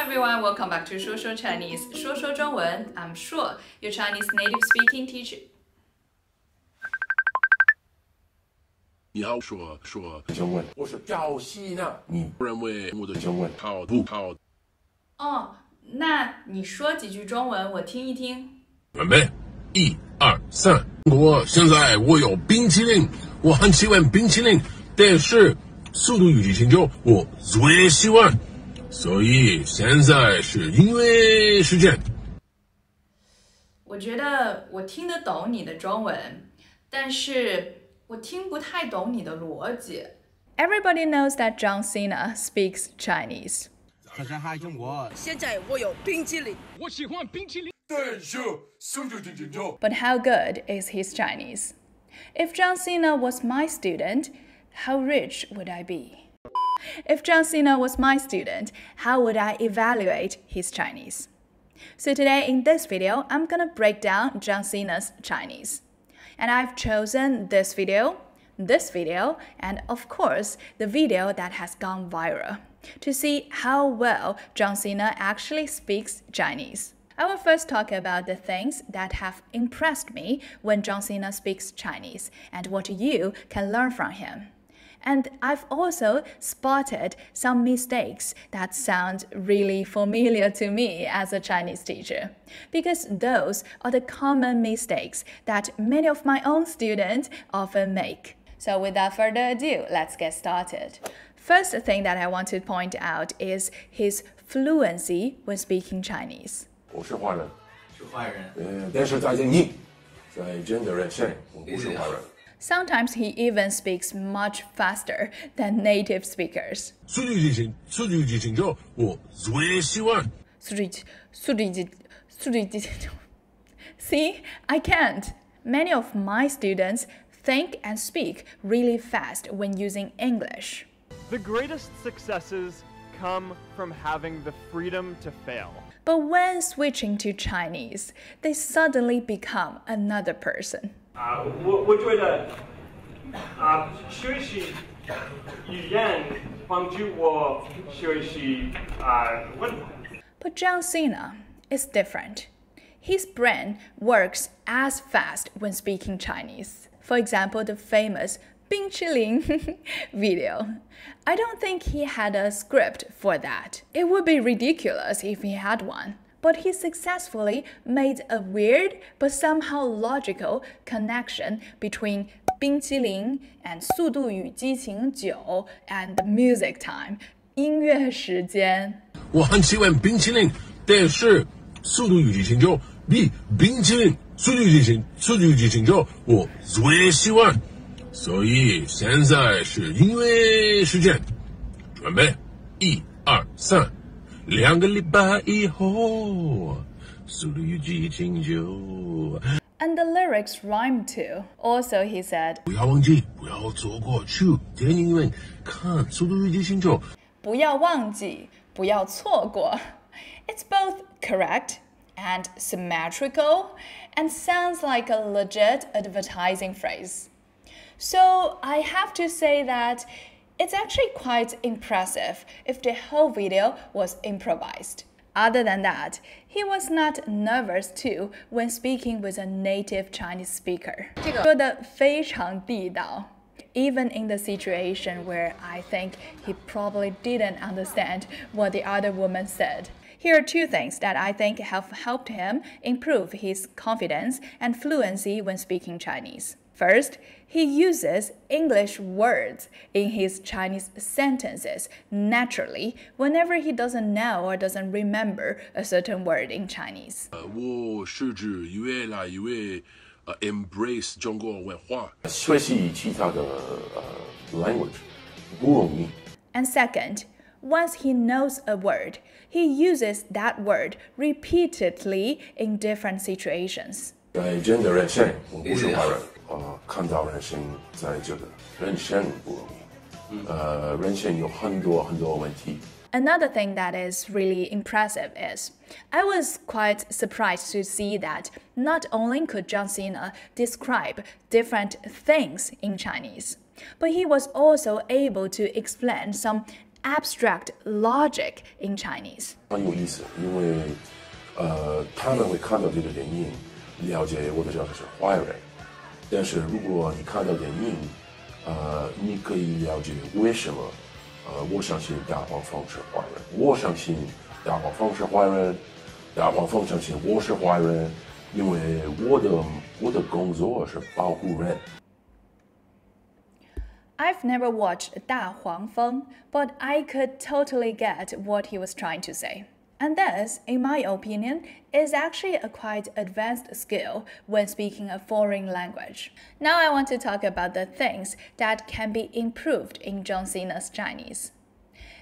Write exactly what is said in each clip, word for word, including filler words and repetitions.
everyone, welcome back to Shuoshuo Chinese. Shuoshuo Zhongwen, I'm sure your Chinese native speaking teacher. 你好，说说中文。我是赵希娜。你认为我的中文好不好？哦，那你说几句中文，我听一听。准备，一、二、三。我现在我有冰淇淋，我很喜欢冰淇淋，但是速度与激情中我最喜欢，所以现在是因为时间。我觉得我听得懂你的中文，但是。 Everybody knows that John Cena speaks Chinese. But how good is his Chinese? If John Cena was my student, how rich would I be? If John Cena was my student, how would I evaluate his Chinese? So today in this video, I'm gonna break down John Cena's Chinese. And I've chosen this video, this video, and of course, the video that has gone viral to see how well John Cena actually speaks Chinese. I will first talk about the things that have impressed me when John Cena speaks Chinese and what you can learn from him. And I've also spotted some mistakes that sound really familiar to me as a Chinese teacher, because those are the common mistakes that many of my own students often make. So without further ado, let's get started. First thing that I want to point out is his fluency when speaking Chinese. 我是华人。是华人。呃，但是在印尼，在真的人生，我不是华人。 Sometimes he even speaks much faster than native speakers. Sudu Yu Ji Sing Jo, wo zui xiwan. Sudu Sudu Ji Sing Jo. See, I can't. Many of my students think and speak really fast when using English. The greatest successes come from having the freedom to fail. But when switching to Chinese, they suddenly become another person. 啊，我我觉得啊，学习语言帮助我学习啊文化。But John Cena is different. His brain works as fast when speaking Chinese. For example, the famous Bing Chiling video. I don't think he had a script for that. It would be ridiculous if he had one. But he successfully made a weird but somehow logical connection between Bing Chiling and Sudu Yu Ji Sing Jo and the music time, 音乐时间。我很喜欢冰淇淋，但是速度与激情中比冰淇淋速度与激情速度与激情中我最喜欢，所以现在是因为时间。准备，一、二、三。 两个礼拜以后, and the lyrics rhyme too. Also, he said, 不要忘记, 不要错过去, 电影院, 看, 速度与激情中, 不要忘记, 不要错过. It's both correct and symmetrical and sounds like a legit advertising phrase. So I have to say that it's actually quite impressive if the whole video was improvised. Other than that, he was not nervous too when speaking with a native Chinese speaker. 这个说得非常地道. Even in the situation where I think he probably didn't understand what the other woman said. Here are two things that I think have helped him improve his confidence and fluency when speaking Chinese. First, he uses English words in his Chinese sentences naturally whenever he doesn't know or doesn't remember a certain word in Chinese. Uh, 我是指越来越, uh, embrace 中国文化。学习其他的, uh, language, 不容易。And second, once he knows a word, he uses that word repeatedly in different situations. 在真的人生, 我不是华人。 呃，看到人生在这个人生不容易，呃，人生有很多很多问题。Another thing that is really impressive is, I was quite surprised to see that not only could John Cena describe different things in Chinese, but he was also able to explain some abstract logic in Chinese. 很有意思，因为呃他们会看到这个电影，了解我们这是坏人。但是如果你看到电影，呃，你可以了解为什么呃我相信大黄蜂是坏人，我相信大黄蜂是坏人，大黄蜂相信我是坏人，因为我的我的工作是保护人。 I've never watched 大黄蜂, but I could totally get what he was trying to say. And this, in my opinion, is actually a quite advanced skill when speaking a foreign language. Now I want to talk about the things that can be improved in John Cena's Chinese.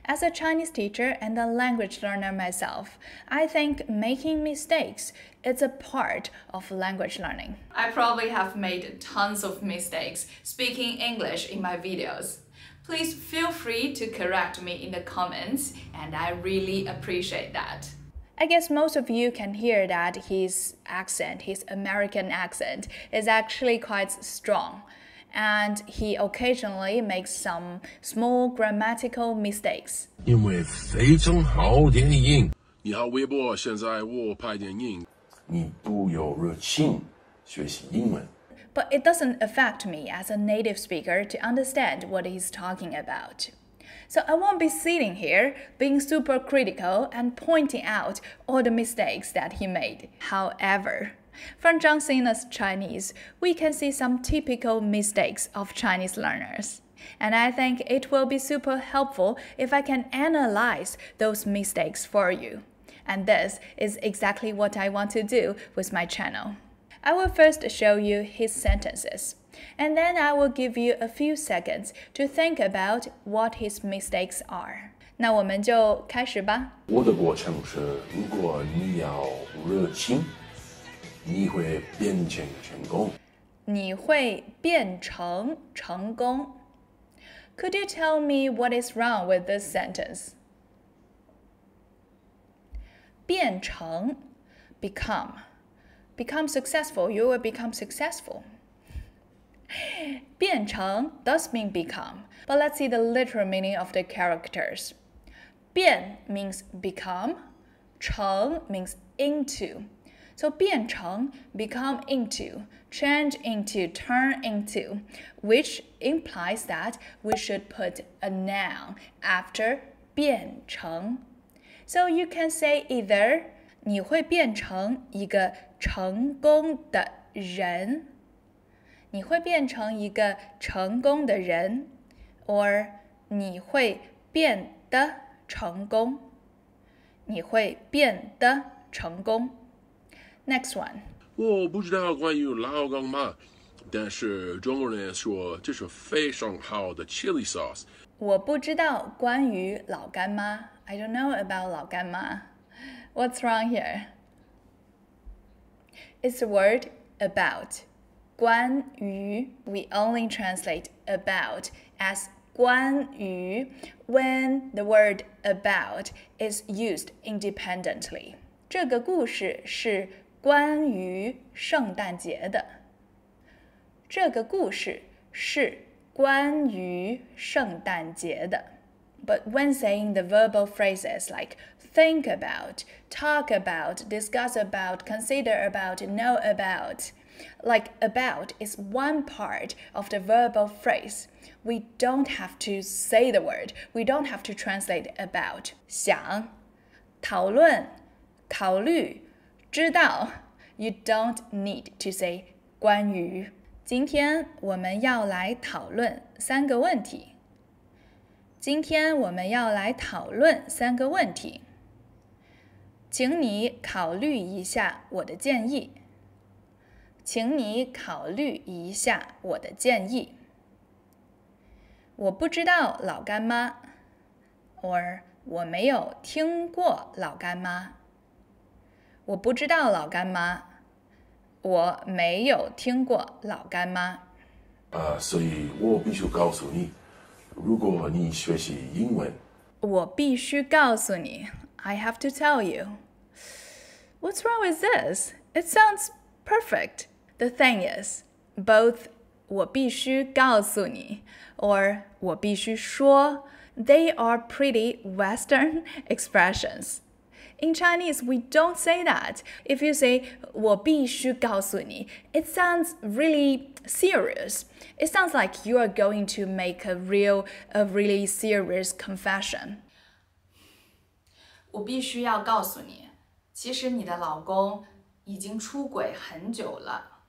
As a Chinese teacher and a language learner myself, I think making mistakes is a part of language learning. I probably have made tons of mistakes speaking English in my videos. Please feel free to correct me in the comments, and I really appreciate that. I guess most of you can hear that his accent, his American accent, is actually quite strong. And he occasionally makes some small grammatical mistakes. 因为非常好电影，你好微博，现在我拍电影。你不有热情学习英文。But it doesn't affect me as a native speaker to understand what he's talking about. So I won't be sitting here being super critical and pointing out all the mistakes that he made. However, from John Cena's Chinese, we can see some typical mistakes of Chinese learners. And I think it will be super helpful if I can analyze those mistakes for you. And this is exactly what I want to do with my channel. I will first show you his sentences, and then I will give you a few seconds to think about what his mistakes are. 那我们就开始吧。我的过程是，如果你要热情。 你会变成成功。你会变成成功。Could you tell me what is wrong with this sentence? 变成 become. Become successful, you will become successful. 变成 does mean become, but let's see the literal meaning of the characters. 变 means become, 成 means into. So 变成 become into, change into, turn into, which implies that we should put a noun after 变成. So you can say either 你会变成一个成功的人，你会变成一个成功的人 or 你会变得成功，你会变得成功。 Next one. 我不知道关于老干妈，但是中国人说这是非常好的 chili sauce。我不知道关于老干妈。I don't know about 老干妈。What's wrong here? It's the word about. 关于 we only translate about as 关于 when the word about is used independently. 这个故事是 关于圣诞节的，这个故事是关于圣诞节的。But when saying the verbal phrases like think about, talk about, discuss about, consider about, know about, like about is one part of the verbal phrase, we don't have to say the word, we don't have to translate about. 想、讨论、考虑。 知道 you don't need to say 关于。今天我们要来讨论三个问题。今天我们要来讨论三个问题。请你考虑一下我的建议。请你考虑一下我的建议。我不知道老干妈 ，or 我没有听过老干妈。 我不知道老干妈，我没有听过老干妈。啊，所以我必须告诉你，如果你学习英文，我必须告诉你。I have to tell you. What's wrong with this? It sounds perfect. The thing is, both 我必须告诉你 or 我必须说 They are pretty Western expressions. In Chinese, we don't say that. If you say 我必须告诉你, it sounds really serious. It sounds like you are going to make a real, a really serious confession. 我必须要告诉你, 其实你的老公已经出轨很久了。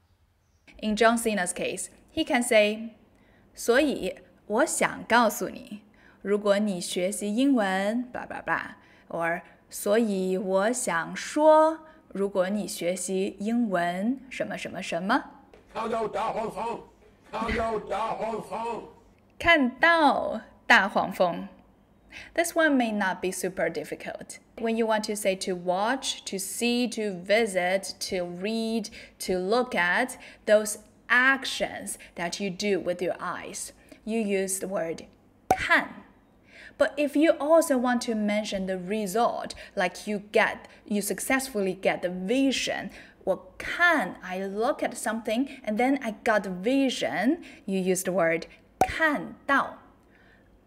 In John Cena's case, he can say 所以我想告诉你, 如果你学习英文, blah blah blah, or 所以我想说，如果你学习英文，什么什么什么。看到大黄蜂，看到大黄蜂。看到大黄蜂。This one may not be super difficult. When you want to say to watch, to see, to visit, to read, to look at, those actions that you do with your eyes, you use the word 看. But if you also want to mention the result, like you get, you successfully get the vision, or can I look at something and then I got the vision, you use the word 看到.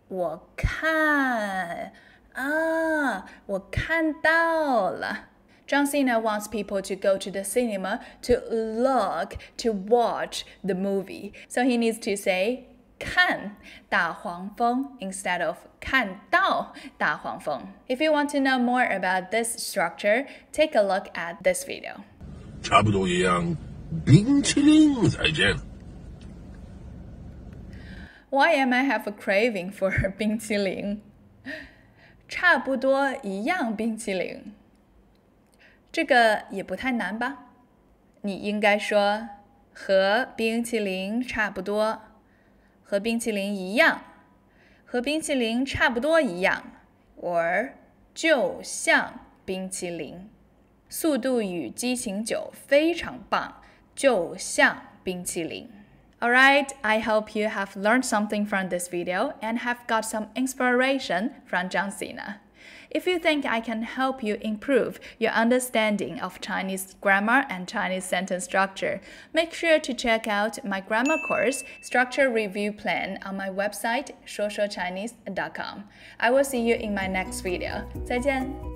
我看, ah, 我看到了. John Cena wants people to go to the cinema to look, to watch the movie. So he needs to say 看大黄蜂 instead of 看到大黄蜂. If you want to know more about this structure, take a look at this video. 差不多一样 Bing Chiling 再见. Why am I have a craving for Bing Chiling? 差不多一样 Bing Chiling. 这个也不太难吧？你应该说和冰淇淋差不多。 和冰淇淋一样，和冰淇淋差不多一样， or 就像冰淇淋。速度与激情酒非常棒，就像冰淇淋。Alright, I hope you have learned something from this video and have got some inspiration from John Cena. If you think I can help you improve your understanding of Chinese grammar and Chinese sentence structure, make sure to check out my grammar course, Structure Review Plan, on my website, shuo shuo chinese dot com. I will see you in my next video. 再见!